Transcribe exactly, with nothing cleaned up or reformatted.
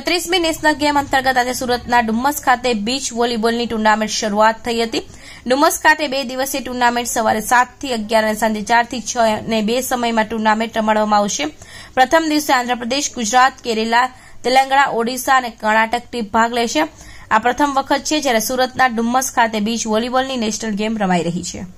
છત્રીસમી national game અંતર્ગત આજે સુરતના ડુમ્મસ ખાતે બીચ વોલીબોલની ટુર્નામેન્ટ શરૂઆત થઈ હતી. ડુમ્મસ ખાતે બે દિવસીય ટુર્નામેન્ટ સવારે સાત થી અગિયાર અને સાંજે ચાર થી છ અને બે સમયમાં ટુર્નામેન્ટ રમાડવામાં આવશે. પ્રથમ દિવસે આંધ્રપ્રદેશ, ગુજરાત, કેરેલા, તેલંગણા, ઓડિશા અને કર્ણાટક ટીમ ભાગ લેશે. આ પ્રથમ વખત છે જ્યારે સુરતના ડુમ્મસ ખાતે બીચ વોલીબોલની નેશનલ ગેમ રમાઈ રહી છે.